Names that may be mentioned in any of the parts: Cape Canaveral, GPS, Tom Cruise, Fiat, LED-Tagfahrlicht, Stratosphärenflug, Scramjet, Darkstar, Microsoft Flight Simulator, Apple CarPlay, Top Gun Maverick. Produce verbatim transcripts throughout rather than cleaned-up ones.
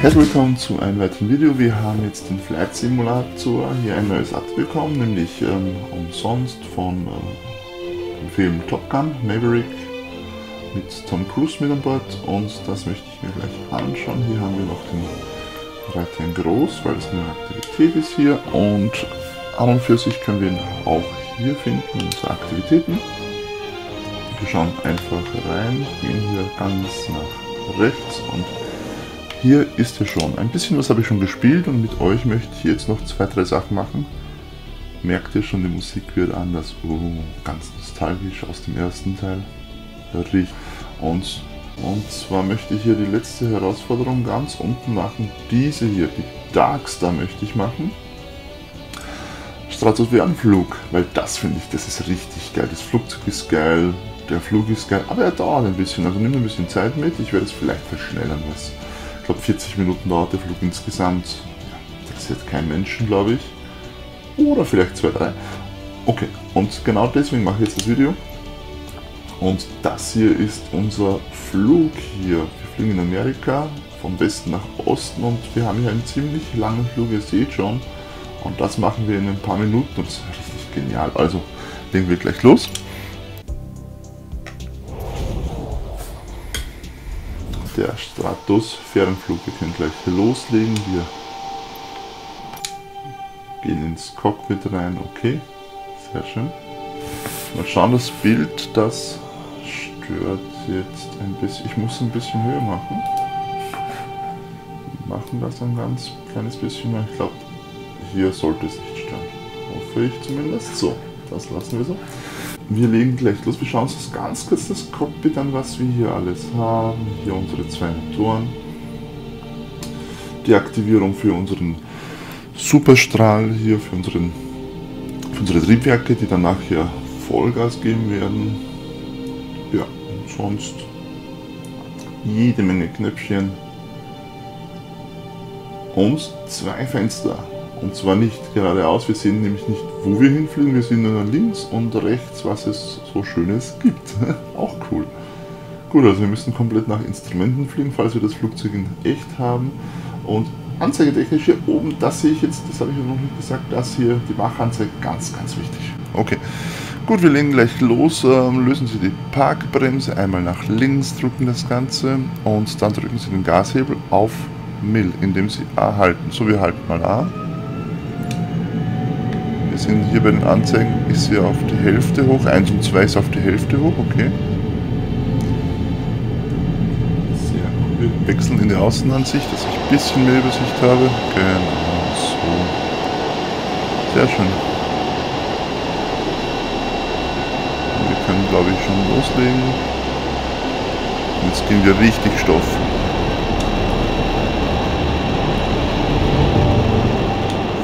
Herzlich willkommen zu einem weiteren Video. Wir haben jetzt den Flight Simulator hier ein neues Update bekommen, nämlich ähm, umsonst von äh, dem Film Top Gun Maverick mit Tom Cruise mit an Bord, und das möchte ich mir gleich anschauen. Hier haben wir noch den Reiter in groß, weil es eine Aktivität ist hier, und an und für sich können wir ihn auch hier finden, unsere Aktivitäten. Wir schauen einfach rein, gehen hier ganz nach rechts und hier ist ja schon. Ein bisschen was habe ich schon gespielt und mit euch möchte ich jetzt noch zwei, drei Sachen machen. Merkt ihr schon, die Musik wird anders. Oh, ganz nostalgisch aus dem ersten Teil. Riecht. Und, und zwar möchte ich hier die letzte Herausforderung ganz unten machen. Diese hier, die Darkstar möchte ich machen. Stratosphärenflug, weil das finde ich, das ist richtig geil. Das Flugzeug ist geil, der Flug ist geil, aber er dauert ein bisschen. Also nimmt ein bisschen Zeit mit, ich werde es vielleicht verschnellern, was. Ich glaube vierzig Minuten dauert der Flug insgesamt, das hat kein Menschen, glaube ich, oder vielleicht zwei, drei. Okay, und genau deswegen mache ich jetzt das Video. Und das hier ist unser Flug hier. Wir fliegen in Amerika, vom Westen nach Osten, und wir haben hier einen ziemlich langen Flug, ihr seht schon. Und das machen wir in ein paar Minuten, und das ist richtig genial. Also legen wir gleich los. Der Stratosphärenflug, wir können gleich loslegen. Wir gehen ins Cockpit rein, okay, sehr schön. Mal schauen, das Bild, das stört jetzt ein bisschen. Ich muss ein bisschen höher machen. Wir machen das ein ganz kleines bisschen mehr. Ich glaube, hier sollte es nicht stören. Hoffe ich zumindest. So, das lassen wir so. Wir legen gleich los, wir schauen uns das ganz kurz das Cockpit an, was wir hier alles haben. Hier unsere zwei Motoren. Die Aktivierung für unseren Superstrahl hier, für, unseren, für unsere Triebwerke, die danach hier Vollgas geben werden. Ja, und sonst jede Menge Knöpfchen. Und zwei Fenster. Und zwar nicht geradeaus, wir sehen nämlich nicht, wo wir hinfliegen, wir sehen nur links und rechts, was es so Schönes gibt. Auch cool. Gut, also wir müssen komplett nach Instrumenten fliegen, falls wir das Flugzeug in echt haben. Und anzeigetechnisch hier oben, das sehe ich jetzt, das habe ich ja noch nicht gesagt, das hier, die Machanzeige, ganz, ganz wichtig. Okay, gut, wir legen gleich los. Ähm, lösen Sie die Parkbremse, einmal nach links drücken das Ganze und dann drücken Sie den Gashebel auf Mill, indem Sie A halten. So, wir halten mal A. Sind hier bei den Anzeigen, ist hier auf die Hälfte hoch, eins und zwei ist auf die Hälfte hoch, okay. Sehr gut, wir wechseln in die Außenansicht, dass ich ein bisschen mehr Übersicht habe. Genau, so. Sehr schön. Wir können, glaube ich, schon loslegen. Und jetzt gehen wir richtig Stoff.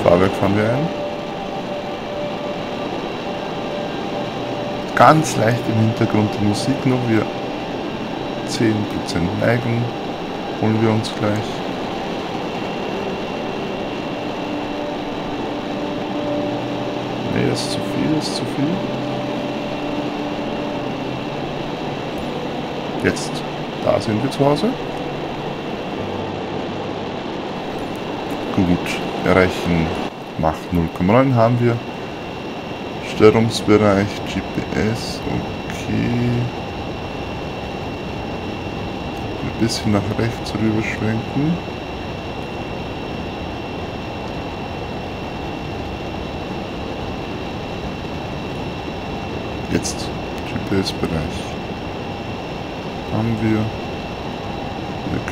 Fahrwerk fahren wir ein. Ganz leicht im Hintergrund die Musik noch, wir zehn Prozent neigen, holen wir uns gleich. Ne, das ist zu viel, das ist zu viel. Jetzt, da sind wir zu Hause. Gut, erreichen Mach null Komma neun haben wir. Störungsbereich, G P S, okay. Ein bisschen nach rechts rüber schwenken. Jetzt, G P S-Bereich haben wir. Wir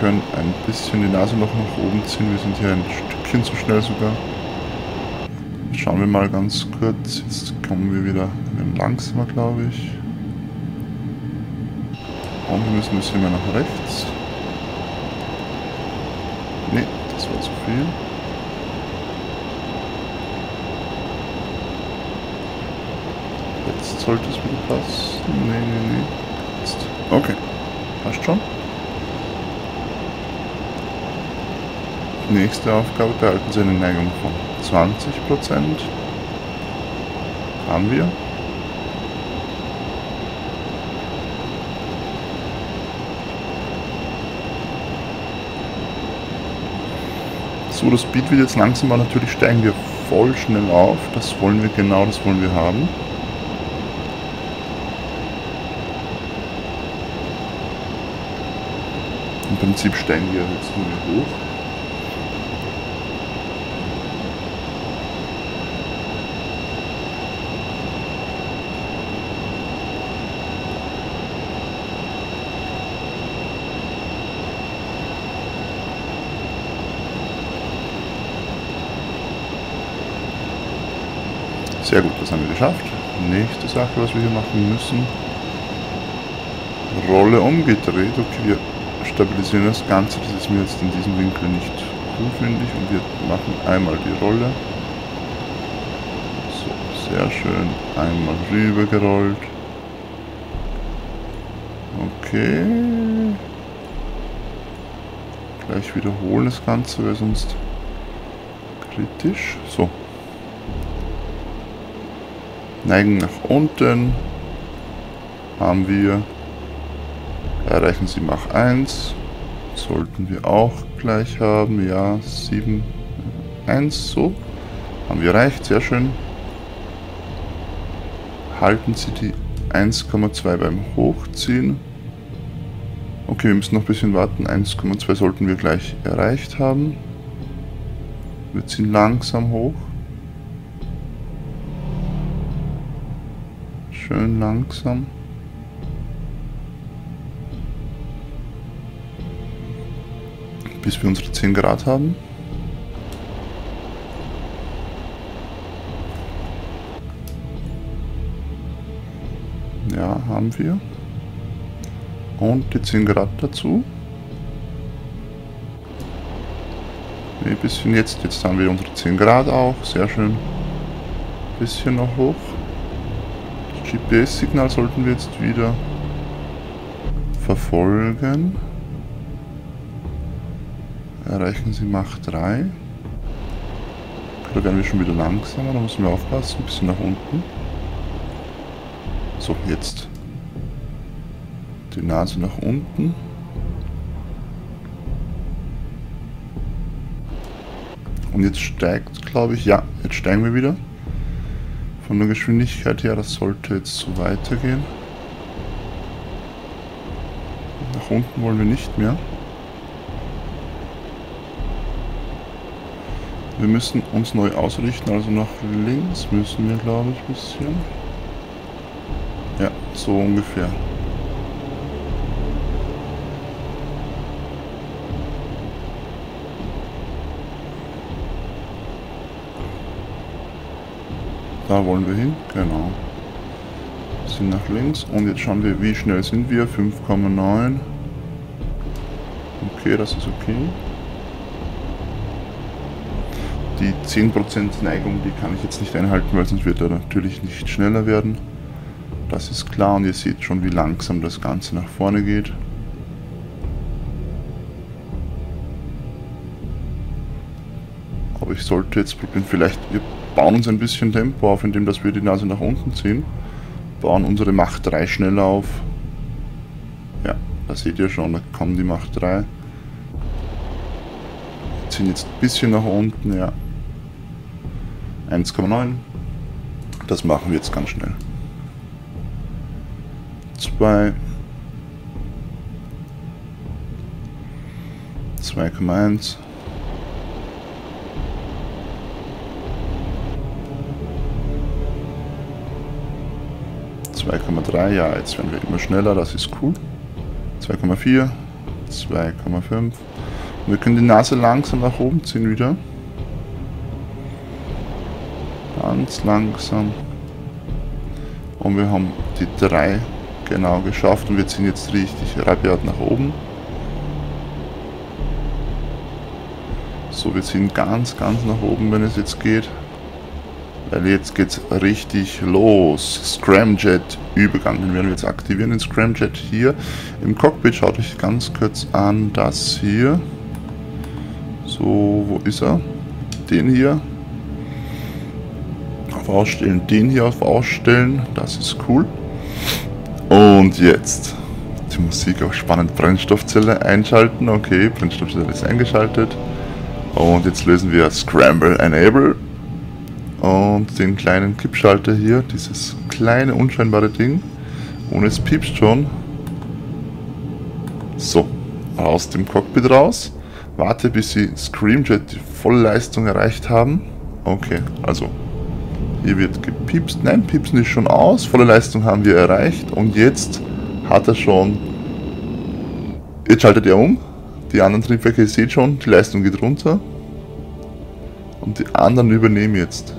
können ein bisschen die Nase noch nach oben ziehen, wir sind hier ein Stückchen zu schnell sogar. Schauen wir mal ganz kurz, jetzt kommen wir wieder langsamer, glaube ich. Und wir müssen ein bisschen mehr nach rechts. Ne, das war zu viel. Jetzt sollte es wieder passen. Ne, ne, ne. Jetzt. Okay, passt schon. Nächste Aufgabe, behalten Sie eine Neigung von zwanzig Prozent. Haben wir. so, das Speed wird jetzt langsam, aber natürlich steigen wir voll schnell auf. Das wollen wir genau, das wollen wir haben. Im Prinzip steigen wir jetzt nur hoch. Sehr gut, das haben wir geschafft. Nächste Sache, was wir hier machen müssen. Rolle umgedreht. Okay, wir stabilisieren das Ganze. Das ist mir jetzt in diesem Winkel nicht zufällig. Und wir machen einmal die Rolle. So, sehr schön. Einmal rübergerollt. Okay. Gleich wiederholen das Ganze, weil sonst kritisch. So. Neigen nach unten, haben wir, erreichen Sie Mach eins, sollten wir auch gleich haben, ja, sieben, eins, so, haben wir erreicht, sehr schön. Halten Sie die eins Komma zwei beim Hochziehen. Okay, wir müssen noch ein bisschen warten, eins Komma zwei sollten wir gleich erreicht haben. Wir ziehen langsam hoch. Schön langsam. Bis wir unsere zehn Grad haben. Ja, haben wir. Und die zehn Grad dazu. Ein bisschen jetzt. Jetzt haben wir unsere zehn Grad auch. Sehr schön. Ein bisschen noch hoch. G P S-Signal sollten wir jetzt wieder verfolgen. Erreichen Sie Mach drei. Da werden wir schon wieder langsamer, da müssen wir aufpassen, ein bisschen nach unten. So, jetzt die Nase nach unten. Und jetzt steigt, glaube ich, ja, jetzt steigen wir wieder. Von der Geschwindigkeit her, das sollte jetzt so weitergehen. Nach unten wollen wir nicht mehr. Wir müssen uns neu ausrichten, also nach links müssen wir, glaube ich, ein bisschen. Ja, so ungefähr. Da wollen wir hin, genau. Wir sind nach links und jetzt schauen wir, wie schnell sind wir. fünf Komma neun. Okay, das ist okay. Die zehn Prozent Neigung, die kann ich jetzt nicht einhalten, weil sonst wird er natürlich nicht schneller werden. Das ist klar und ihr seht schon, wie langsam das Ganze nach vorne geht. Aber ich sollte jetzt probieren, vielleicht... bauen uns ein bisschen Tempo auf, indem dass wir die Nase nach unten ziehen. Bauen unsere Mach drei schneller auf. Ja, da seht ihr schon, da kommen die Mach drei. Ziehen jetzt ein bisschen nach unten, ja. eins Komma neun. Das machen wir jetzt ganz schnell. zwei. zwei Komma eins. zwei Komma drei, ja, jetzt werden wir immer schneller, das ist cool. zwei Komma vier, zwei Komma fünf. Und wir können die Nase langsam nach oben ziehen wieder. Ganz langsam. Und wir haben die drei genau geschafft und wir ziehen jetzt richtig rabiat nach oben. So, wir ziehen ganz, ganz nach oben, wenn es jetzt geht. Weil jetzt geht's richtig los. Scramjet-Übergang. Den werden wir jetzt aktivieren. Den Scramjet hier im Cockpit. Schaut euch ganz kurz an das hier. So, wo ist er? Den hier. Auf Ausstellen. Den hier auf Ausstellen. Das ist cool. Und jetzt die Musik auch spannend. Brennstoffzelle einschalten. Okay, Brennstoffzelle ist eingeschaltet. Und jetzt lösen wir Scramble Enable und den kleinen Kippschalter hier, dieses kleine unscheinbare Ding. Und es piepst schon. So, aus dem Cockpit raus. Warte, bis sie Scramjet die Vollleistung erreicht haben. Okay, also hier wird gepiepst. Nein, piepsen ist schon aus. Volle Leistung haben wir erreicht. Und jetzt hat er schon... Jetzt schaltet er um. Die anderen Triebwerke, ihr seht schon, die Leistung geht runter. Und die anderen übernehmen jetzt.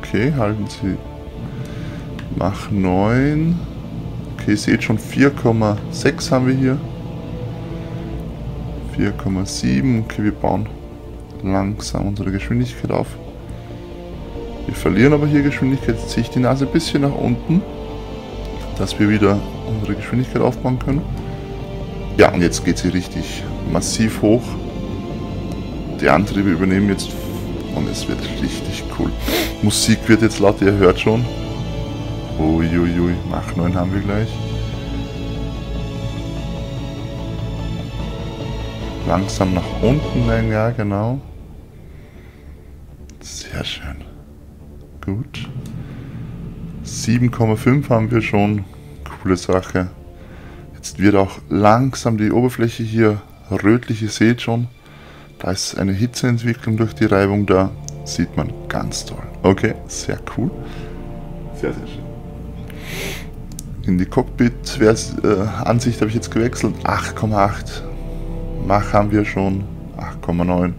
Okay, halten Sie... Mach neun. Okay, ihr seht schon, vier Komma sechs haben wir hier. vier Komma sieben. Okay, wir bauen langsam unsere Geschwindigkeit auf. Wir verlieren aber hier Geschwindigkeit. Jetzt ziehe ich die Nase ein bisschen nach unten, dass wir wieder unsere Geschwindigkeit aufbauen können. Ja, und jetzt geht sie richtig massiv hoch. Die Antriebe übernehmen jetzt und es wird richtig cool. Musik wird jetzt laut, ihr hört schon. Uiuiui, Mach neun haben wir gleich. Langsam nach unten, nein, ja, genau. Sehr schön. Gut. sieben Komma fünf haben wir schon. Coole Sache. Jetzt wird auch langsam die Oberfläche hier rötlich, ihr seht schon. Da ist eine Hitzeentwicklung durch die Reibung da. Sieht man ganz toll. Okay, sehr cool. Sehr, sehr schön. In die Cockpit-Ansicht habe ich jetzt gewechselt. acht Komma acht. Mach haben wir schon. acht Komma neun.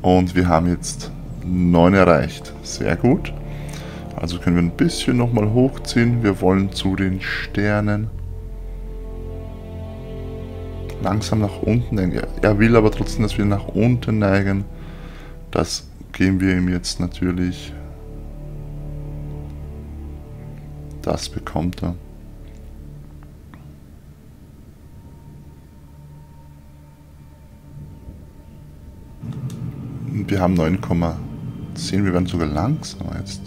Und wir haben jetzt neun erreicht. Sehr gut. Also können wir ein bisschen nochmal hochziehen. Wir wollen zu den Sternen. Langsam nach unten neigen. Er will aber trotzdem, dass wir nach unten neigen. Das geben wir ihm jetzt natürlich. Das bekommt er. Und wir haben neun Komma zehn. Wir werden sogar langsamer jetzt.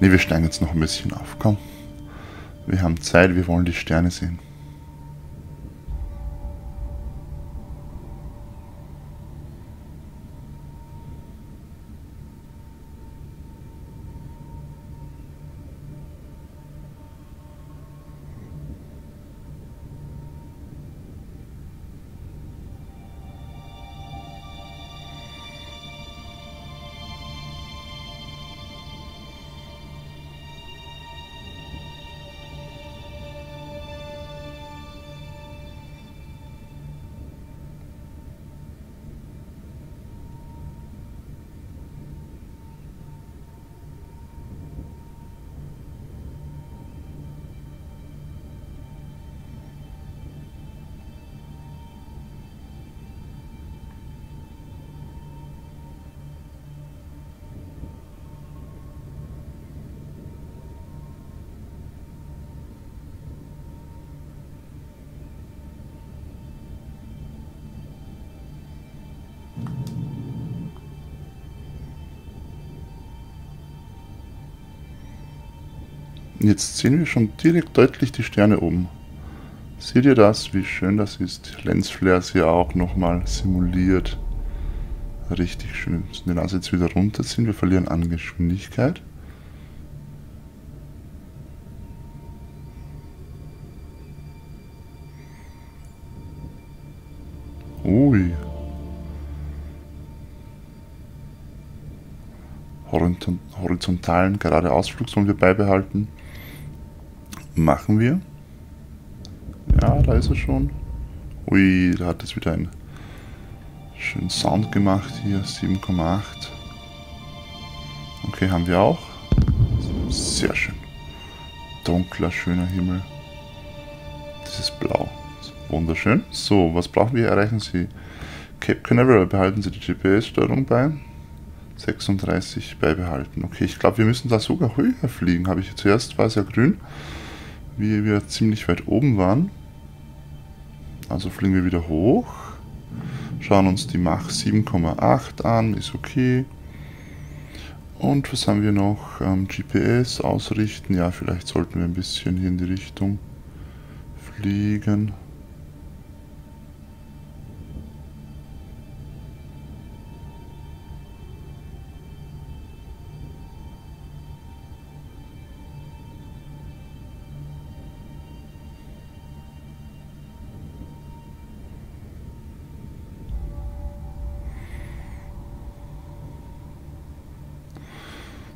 Ne, wir steigen jetzt noch ein bisschen auf. Komm. Wir haben Zeit, wir wollen die Sterne sehen. Jetzt sehen wir schon direkt deutlich die Sterne oben. Seht ihr das, wie schön das ist? Lensflares hier auch nochmal simuliert. Richtig schön. Müssen wir den Nase jetzt wieder runterziehen. Wir verlieren an Geschwindigkeit. Ui. Horizontalen Geradeausflug sollen wir beibehalten. Machen wir. Ja, da ist er schon. Ui, da hat es wieder einen schönen Sound gemacht hier. sieben Komma acht. Okay, haben wir auch. Sehr schön. Dunkler, schöner Himmel. Das ist blau. Das ist wunderschön. So, was brauchen wir? Erreichen Sie Cape Canaveral. Behalten Sie die G P S-Steuerung bei. sechsunddreißig beibehalten. Okay, ich glaube, wir müssen da sogar höher fliegen. Habe ich zuerst, war es ja grün, wie wir ziemlich weit oben waren. Also fliegen wir wieder hoch. Schauen uns die Mach sieben Komma acht an, ist okay. Und was haben wir noch? Ähm, G P S ausrichten. Ja, vielleicht sollten wir ein bisschen hier in die Richtung fliegen.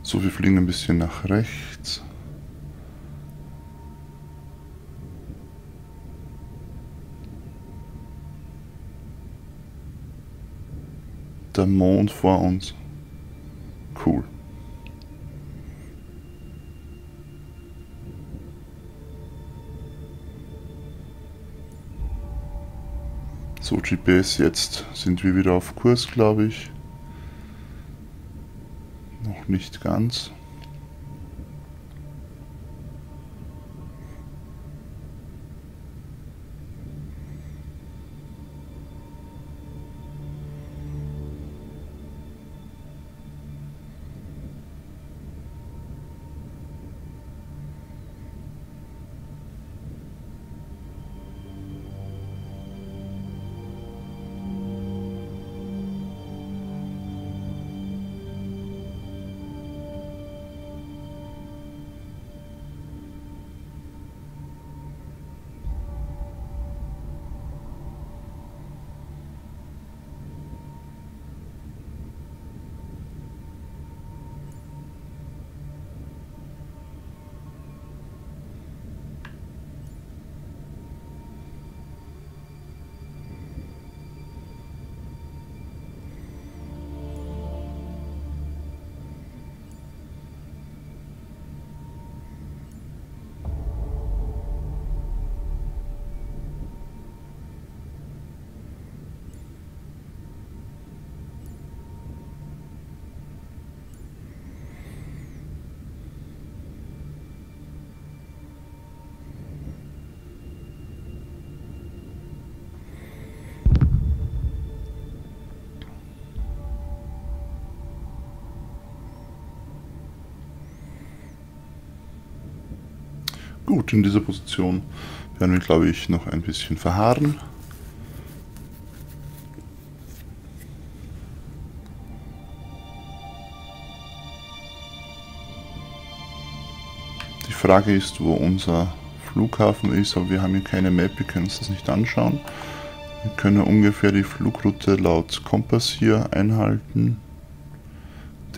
So, wir fliegen ein bisschen nach rechts. Der Mond vor uns. Cool. So, G P S, jetzt sind wir wieder auf Kurs, glaube ich. Nicht ganz. Gut, in dieser Position werden wir, glaube ich, noch ein bisschen verharren. Die Frage ist, wo unser Flughafen ist, aber wir haben hier keine Map, wir können uns das nicht anschauen. Wir können ungefähr die Flugroute laut Kompass hier einhalten,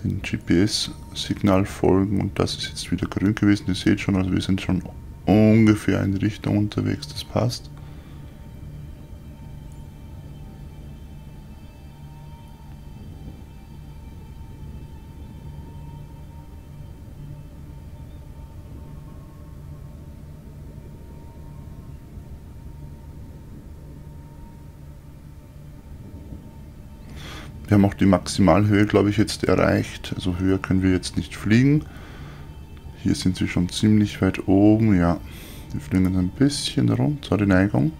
dem G P S-Signal folgen, und das ist jetzt wieder grün gewesen, ihr seht schon, also wir sind schon ungefähr in die Richtung unterwegs, das passt. Wir haben auch die Maximalhöhe, glaube ich, jetzt erreicht, also höher können wir jetzt nicht fliegen. Hier sind wir schon ziemlich weit oben, ja. Wir fliegen ein bisschen runter, die Neigung.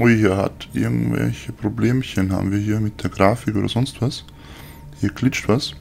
Ui, hier hat irgendwelche Problemchen, haben wir hier mit der Grafik oder sonst was. Hier glitscht was.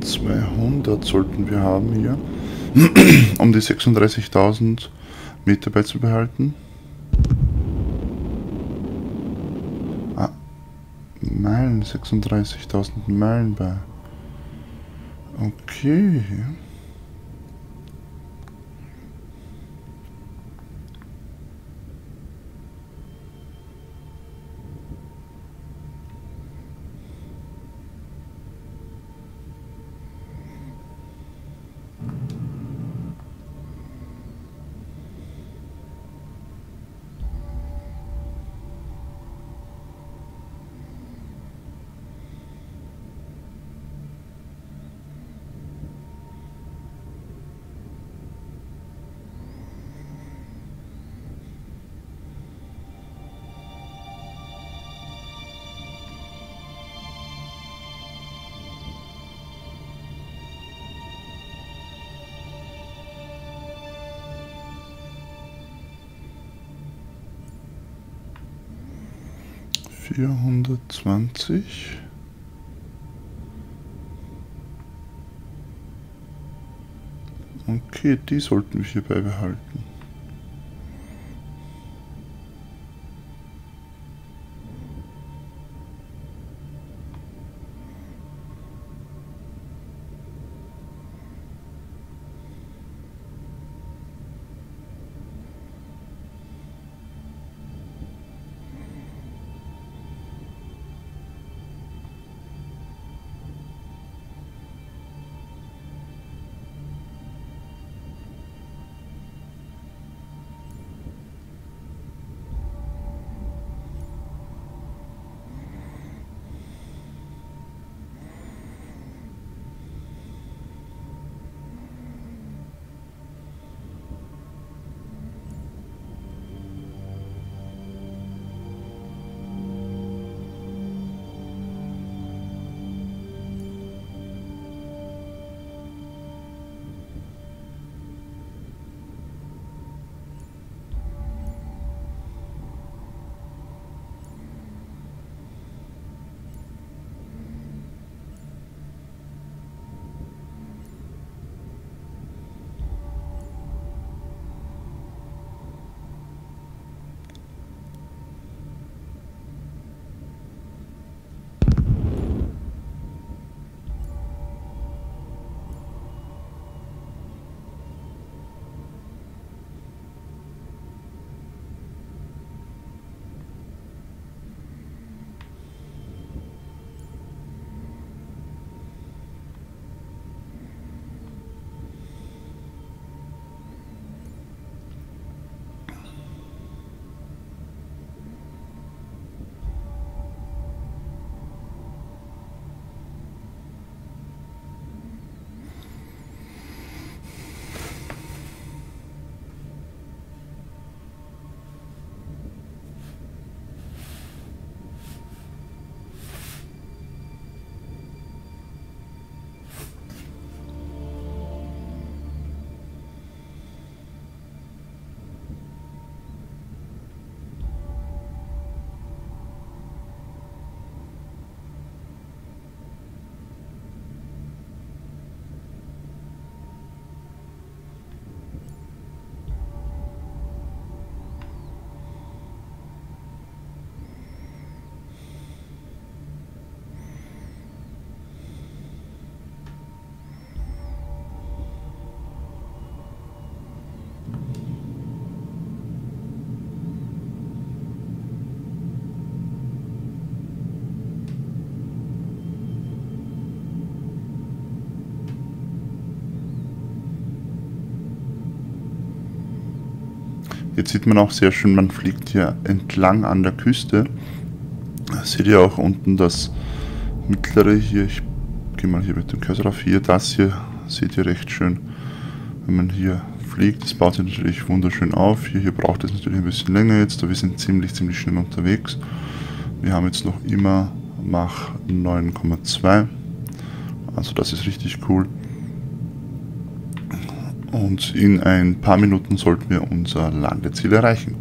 zwölfhundert sollten wir haben hier, um die sechsunddreißigtausend Meter beizubehalten. Ah, Meilen, sechsunddreißigtausend Meilen bei. Okay. vierhundertzwanzig. Okay, die sollten wir hier beibehalten. Jetzt sieht man auch sehr schön, man fliegt hier entlang an der Küste. Seht ihr auch unten das mittlere hier, ich gehe mal hier mit dem Cursor auf, hier, das hier seht ihr recht schön, wenn man hier fliegt. Das baut sich natürlich wunderschön auf, hier, hier braucht es natürlich ein bisschen länger jetzt, aber wir sind ziemlich, ziemlich schnell unterwegs. Wir haben jetzt noch immer Mach neun Komma zwei, also das ist richtig cool. Und in ein paar Minuten sollten wir unser Landeziel erreichen.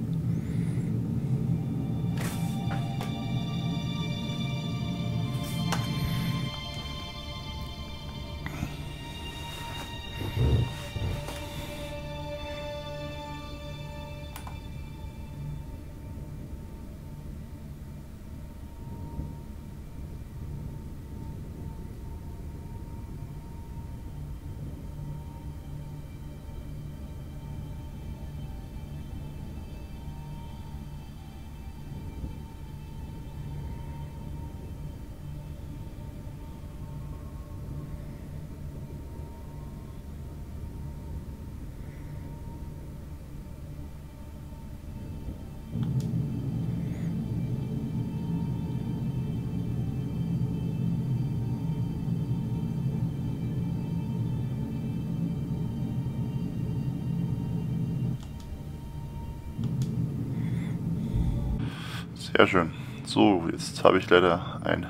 Sehr schön. So, jetzt habe ich leider ein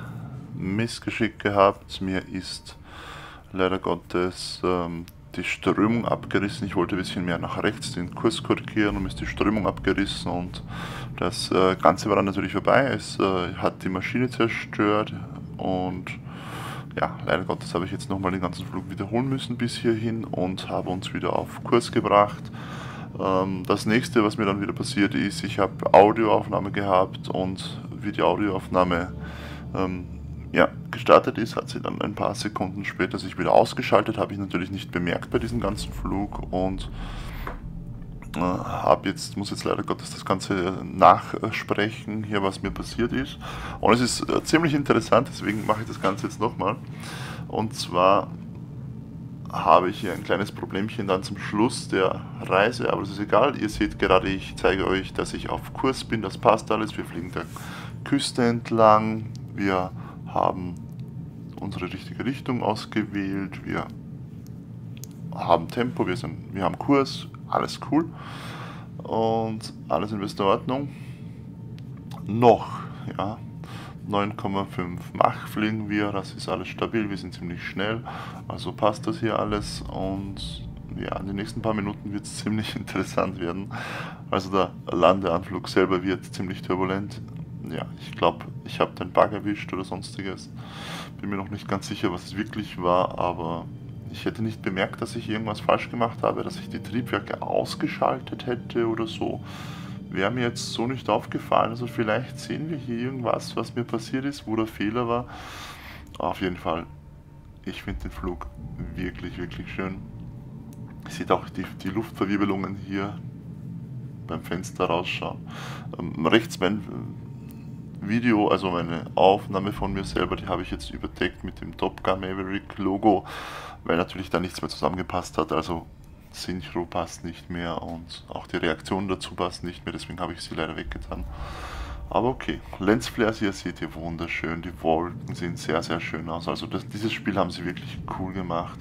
Missgeschick gehabt. Mir ist leider Gottes ähm, die Strömung abgerissen. Ich wollte ein bisschen mehr nach rechts den Kurs korrigieren und mir ist die Strömung abgerissen und das äh, Ganze war dann natürlich vorbei. Es äh, hat die Maschine zerstört und ja, leider Gottes habe ich jetzt nochmal den ganzen Flug wiederholen müssen bis hierhin und habe uns wieder auf Kurs gebracht. Ähm, das nächste, was mir dann wieder passiert ist, ich habe Audioaufnahme gehabt und wie die Audioaufnahme ähm, ja, gestartet ist, hat sie dann ein paar Sekunden später sich wieder ausgeschaltet, habe ich natürlich nicht bemerkt bei diesem ganzen Flug und äh, hab jetzt, muss jetzt leider Gottes das Ganze nachsprechen, hier was mir passiert ist. Und es ist äh, ziemlich interessant, deswegen mache ich das Ganze jetzt nochmal. Und zwar habe ich hier ein kleines Problemchen dann zum Schluss der Reise, aber es ist egal, ihr seht gerade, ich zeige euch, dass ich auf Kurs bin, das passt alles, wir fliegen der Küste entlang, wir haben unsere richtige Richtung ausgewählt, wir haben Tempo, wir, sind, wir haben Kurs, alles cool und alles in bester Ordnung. Noch, ja, neun Komma fünf Mach fliegen wir, das ist alles stabil, wir sind ziemlich schnell, also passt das hier alles und ja, in den nächsten paar Minuten wird es ziemlich interessant werden. Also der Landeanflug selber wird ziemlich turbulent. Ja, ich glaube, ich habe den Bug erwischt oder sonstiges. Bin mir noch nicht ganz sicher, was es wirklich war, aber ich hätte nicht bemerkt, dass ich irgendwas falsch gemacht habe, dass ich die Triebwerke ausgeschaltet hätte oder so. Wäre mir jetzt so nicht aufgefallen. Also vielleicht sehen wir hier irgendwas, was mir passiert ist, wo der Fehler war. Auf jeden Fall, ich finde den Flug wirklich, wirklich schön. Ihr seht auch die, die Luftverwirbelungen hier beim Fenster rausschauen. Ähm, rechts mein Video, also meine Aufnahme von mir selber, die habe ich jetzt überdeckt mit dem Top Gun Maverick Logo, weil natürlich da nichts mehr zusammengepasst hat, also Synchro passt nicht mehr und auch die Reaktion dazu passt nicht mehr, deswegen habe ich sie leider weggetan. Aber okay, Lensflares hier seht ihr wunderschön, die Wolken sehen sehr sehr schön aus, also das, dieses Spiel haben sie wirklich cool gemacht.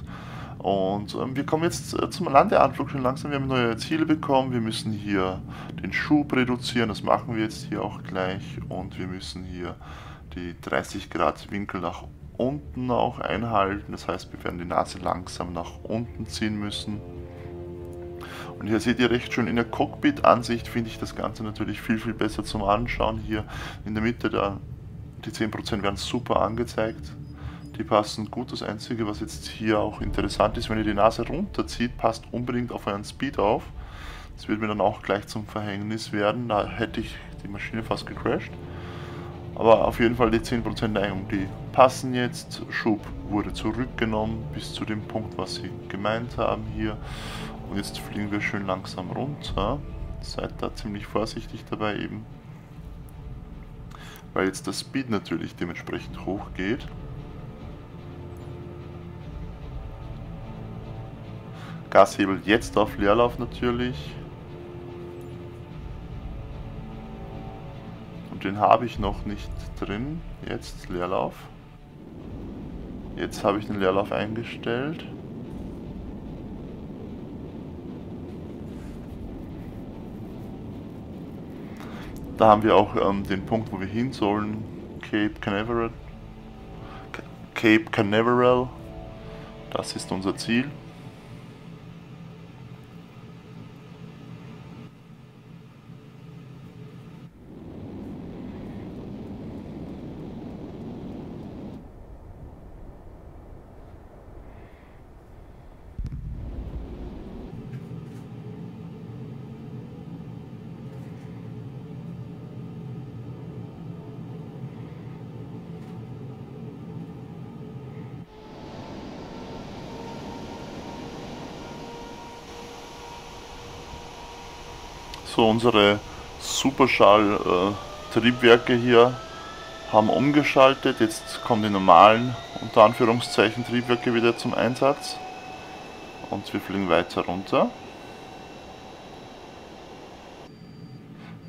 Und ähm, wir kommen jetzt äh, zum Landeanflug schon langsam, wir haben neue Ziele bekommen, wir müssen hier den Schub reduzieren, das machen wir jetzt hier auch gleich und wir müssen hier die dreißig Grad Winkel nach unten auch einhalten, das heißt wir werden die Nase langsam nach unten ziehen müssen. Und hier seht ihr recht schön in der Cockpit-Ansicht finde ich das Ganze natürlich viel viel besser zum Anschauen, hier in der Mitte, da die zehn Prozent werden super angezeigt. Die passen gut. Das Einzige, was jetzt hier auch interessant ist, wenn ihr die Nase runterzieht, passt unbedingt auf euren Speed auf. Das wird mir dann auch gleich zum Verhängnis werden. Da hätte ich die Maschine fast gecrashed. Aber auf jeden Fall die zehn Prozent Neigung, die passen jetzt. Schub wurde zurückgenommen bis zu dem Punkt, was sie gemeint haben hier. Und jetzt fliegen wir schön langsam runter. Seid da ziemlich vorsichtig dabei eben. Weil jetzt der Speed natürlich dementsprechend hoch geht. Gashebel jetzt auf Leerlauf natürlich. Und den habe ich noch nicht drin. Jetzt Leerlauf. Jetzt habe ich den Leerlauf eingestellt. Da haben wir auch ähm, den Punkt, wo wir hin sollen. Cape Canaveral. Cape Canaveral. Das ist unser Ziel. So, unsere Superschall-Triebwerke hier haben umgeschaltet, jetzt kommen die normalen, unter Anführungszeichen, Triebwerke wieder zum Einsatz und wir fliegen weiter runter.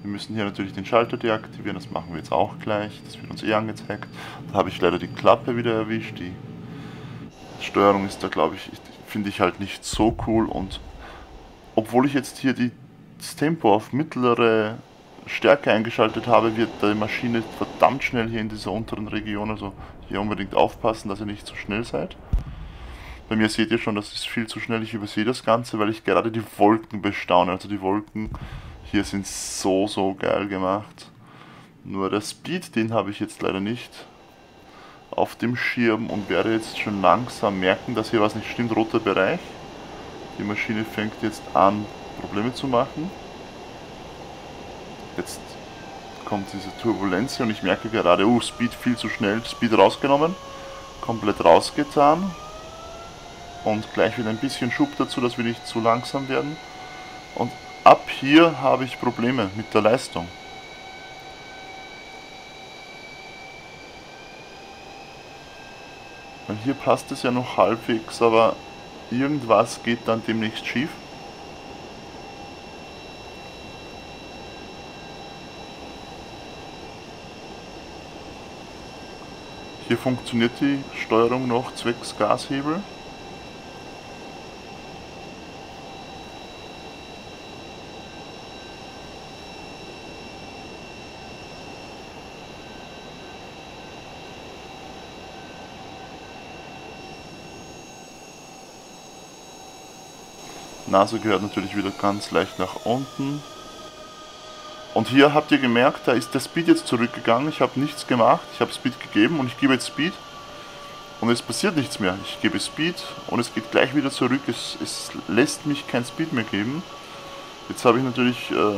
Wir müssen hier natürlich den Schalter deaktivieren, das machen wir jetzt auch gleich, das wird uns eh angezeigt. Da habe ich leider die Klappe wieder erwischt, die Steuerung ist da, glaube ich, finde ich halt nicht so cool und obwohl ich jetzt hier die das Tempo auf mittlere Stärke eingeschaltet habe, wird die Maschine verdammt schnell hier in dieser unteren Region, also hier unbedingt aufpassen, dass ihr nicht zu schnell seid. Bei mir seht ihr schon, das ist viel zu schnell, ich übersehe das Ganze, weil ich gerade die Wolken bestaune, also die Wolken hier sind so, so geil gemacht. Nur der Speed, den habe ich jetzt leider nicht auf dem Schirm und werde jetzt schon langsam merken, dass hier was nicht stimmt, roter Bereich. Die Maschine fängt jetzt an, Probleme zu machen. Jetzt kommt diese Turbulenz und ich merke gerade, uh, Speed viel zu schnell, Speed rausgenommen, komplett rausgetan und gleich wieder ein bisschen Schub dazu, dass wir nicht zu langsam werden. Und ab hier habe ich Probleme mit der Leistung. Weil hier passt es ja noch halbwegs, aber irgendwas geht dann demnächst schief. Hier funktioniert die Steuerung noch zwecks Gashebel. Nase gehört natürlich wieder ganz leicht nach unten. Und hier habt ihr gemerkt, da ist der Speed jetzt zurückgegangen. Ich habe nichts gemacht, ich habe Speed gegeben und ich gebe jetzt Speed. Und es passiert nichts mehr. Ich gebe Speed und es geht gleich wieder zurück. Es, es lässt mich kein Speed mehr geben. Jetzt habe ich natürlich, äh,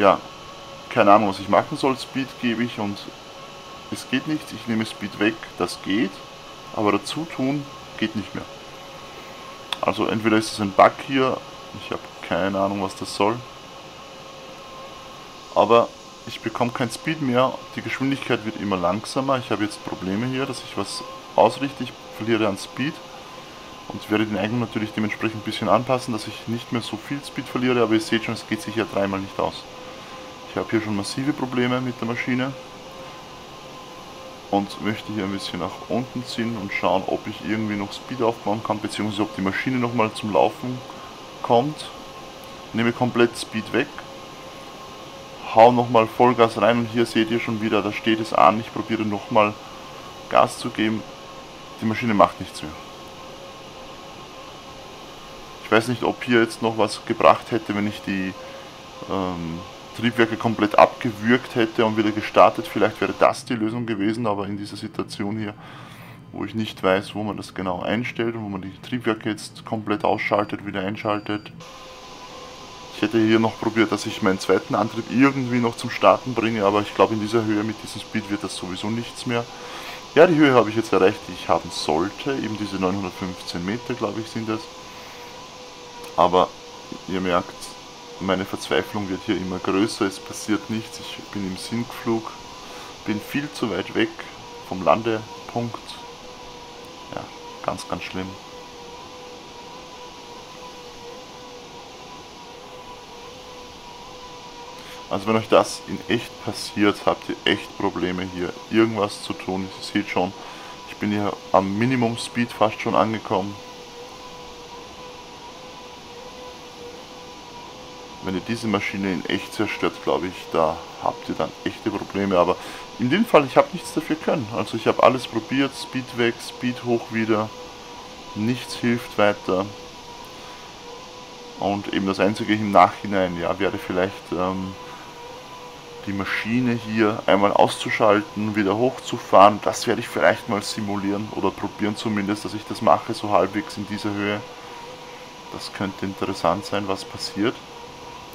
ja, keine Ahnung, was ich machen soll. Speed gebe ich und es geht nichts. Ich nehme Speed weg, das geht. Aber dazu tun geht nicht mehr. Also entweder ist es ein Bug hier, ich habe keine Ahnung, was das soll. Aber ich bekomme kein Speed mehr, die Geschwindigkeit wird immer langsamer. Ich habe jetzt Probleme hier, dass ich was ausrichte, ich verliere an Speed. Und werde den Eigen natürlich dementsprechend ein bisschen anpassen, dass ich nicht mehr so viel Speed verliere. Aber ihr seht schon, es geht sich ja dreimal nicht aus. Ich habe hier schon massive Probleme mit der Maschine. Und möchte hier ein bisschen nach unten ziehen und schauen, ob ich irgendwie noch Speed aufbauen kann, beziehungsweise ob die Maschine nochmal zum Laufen kommt. Nehme komplett Speed weg. Hau nochmal Vollgas rein und hier seht ihr schon wieder, da steht es an, ich probiere nochmal Gas zu geben. Die Maschine macht nichts mehr. Ich weiß nicht, ob hier jetzt noch was gebracht hätte, wenn ich die ähm, Triebwerke komplett abgewürgt hätte und wieder gestartet. Vielleicht wäre das die Lösung gewesen, aber in dieser Situation hier, wo ich nicht weiß, wo man das genau einstellt und wo man die Triebwerke jetzt komplett ausschaltet, wieder einschaltet. Ich hätte hier noch probiert, dass ich meinen zweiten Antrieb irgendwie noch zum Starten bringe, aber ich glaube in dieser Höhe mit diesem Speed wird das sowieso nichts mehr. Ja, die Höhe habe ich jetzt erreicht, die ich haben sollte. Eben diese neunhundertfünfzehn Meter, glaube ich, sind das. Aber ihr merkt, meine Verzweiflung wird hier immer größer, es passiert nichts, ich bin im Sinkflug, bin viel zu weit weg vom Landepunkt. Ja, ganz, ganz schlimm. Also wenn euch das in echt passiert, habt ihr echt Probleme hier irgendwas zu tun. Ihr seht schon, ich bin hier am Minimum Speed fast schon angekommen. Wenn ihr diese Maschine in echt zerstört, glaube ich, da habt ihr dann echte Probleme. Aber in dem Fall, ich habe nichts dafür können. Also ich habe alles probiert, Speed weg, Speed hoch wieder, nichts hilft weiter. Und eben das Einzige im Nachhinein, ja, wäre vielleicht... Ähm, die Maschine hier einmal auszuschalten, wieder hochzufahren, das werde ich vielleicht mal simulieren oder probieren zumindest, dass ich das mache, so halbwegs in dieser Höhe. Das könnte interessant sein, was passiert,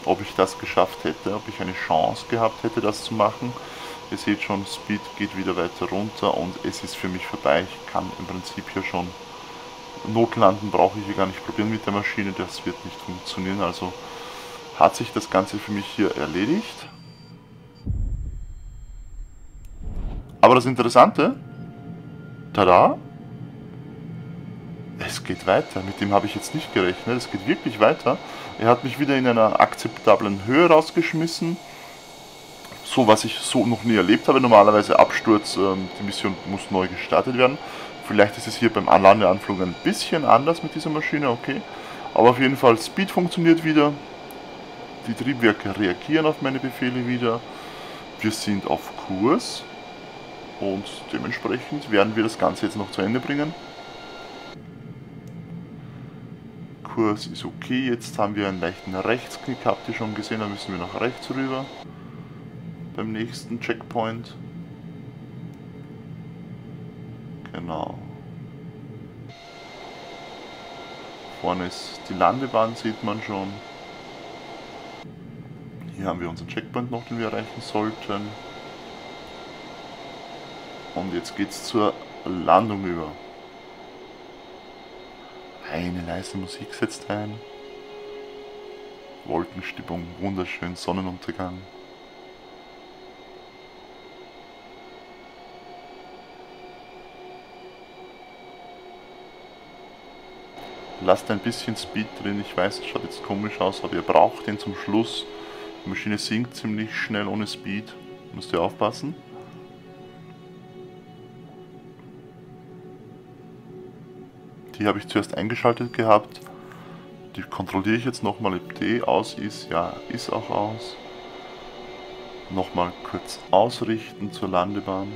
ob ich das geschafft hätte, ob ich eine Chance gehabt hätte, das zu machen. Ihr seht schon, Speed geht wieder weiter runter und es ist für mich vorbei. Ich kann im Prinzip hier schon notlanden, brauche ich hier gar nicht probieren mit der Maschine, das wird nicht funktionieren, also hat sich das Ganze für mich hier erledigt. Aber das Interessante, tada, es geht weiter, mit dem habe ich jetzt nicht gerechnet, es geht wirklich weiter. Er hat mich wieder in einer akzeptablen Höhe rausgeschmissen, so was ich so noch nie erlebt habe, normalerweise Absturz, ähm, die Mission muss neu gestartet werden. Vielleicht ist es hier beim Landeanflug ein bisschen anders mit dieser Maschine, okay, aber auf jeden Fall Speed funktioniert wieder. Die Triebwerke reagieren auf meine Befehle wieder. Wir sind auf Kurs und dementsprechend werden wir das Ganze jetzt noch zu Ende bringen. Kurs ist okay, jetzt haben wir einen leichten Rechtsknick, habt ihr schon gesehen, da müssen wir nach rechts rüber beim nächsten Checkpoint. Genau. Vorne ist die Landebahn, sieht man schon. Hier haben wir unseren Checkpoint noch, den wir erreichen sollten. Und jetzt geht es zur Landung über. Eine leise Musik setzt ein. Wolkenstimmung, wunderschön, Sonnenuntergang. Lasst ein bisschen Speed drin, ich weiß, es schaut jetzt komisch aus, aber ihr braucht den zum Schluss. Die Maschine sinkt ziemlich schnell ohne Speed, müsst ihr aufpassen. Die habe ich zuerst eingeschaltet gehabt, die kontrolliere ich jetzt nochmal, ob D aus ist, ja, ist auch aus. Nochmal kurz ausrichten zur Landebahn.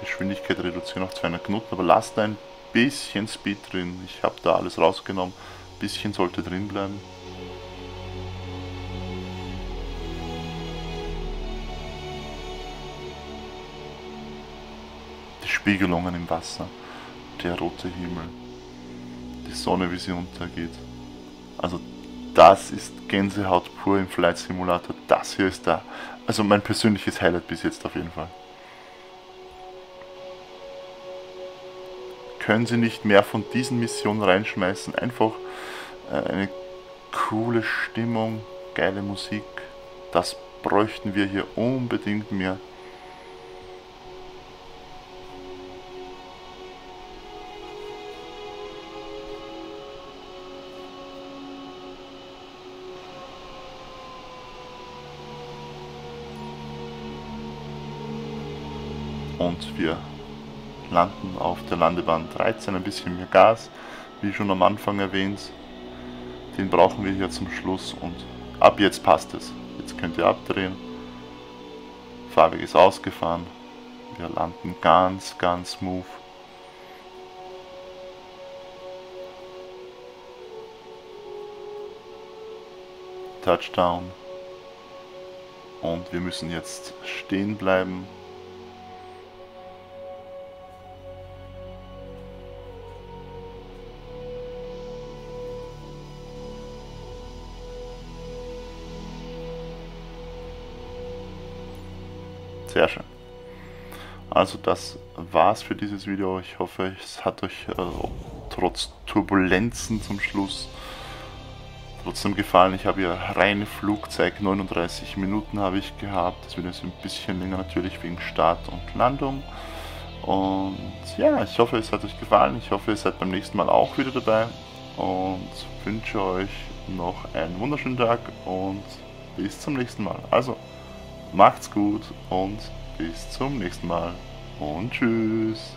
Geschwindigkeit reduzieren auf zweihundert Knoten, aber lasst ein bisschen Speed drin. Ich habe da alles rausgenommen, ein bisschen sollte drin bleiben. Die Spiegelungen im Wasser, der rote Himmel, die Sonne, wie sie untergeht. Also das ist Gänsehaut pur im Flight Simulator, das hier ist da. Also mein persönliches Highlight bis jetzt auf jeden Fall. Können Sie nicht mehr von diesen Missionen reinschmeißen, einfach eine coole Stimmung, geile Musik, das bräuchten wir hier unbedingt mehr. Und wir landen auf der Landebahn dreizehn, ein bisschen mehr Gas, wie schon am Anfang erwähnt. Den brauchen wir hier zum Schluss und ab jetzt passt es. Jetzt könnt ihr abdrehen. Fahrwerk ist ausgefahren. Wir landen ganz, ganz smooth. Touchdown. Und wir müssen jetzt stehen bleiben. Sehr schön. Also das war's für dieses Video. Ich hoffe, es hat euch äh, trotz Turbulenzen zum Schluss trotzdem gefallen. Ich habe ja reine Flugzeit, neununddreißig Minuten habe ich gehabt. Das wird jetzt ein bisschen länger natürlich wegen Start und Landung. Und ja, ich hoffe, es hat euch gefallen. Ich hoffe, ihr seid beim nächsten Mal auch wieder dabei. Und wünsche euch noch einen wunderschönen Tag und bis zum nächsten Mal. Also macht's gut und bis zum nächsten Mal und tschüss.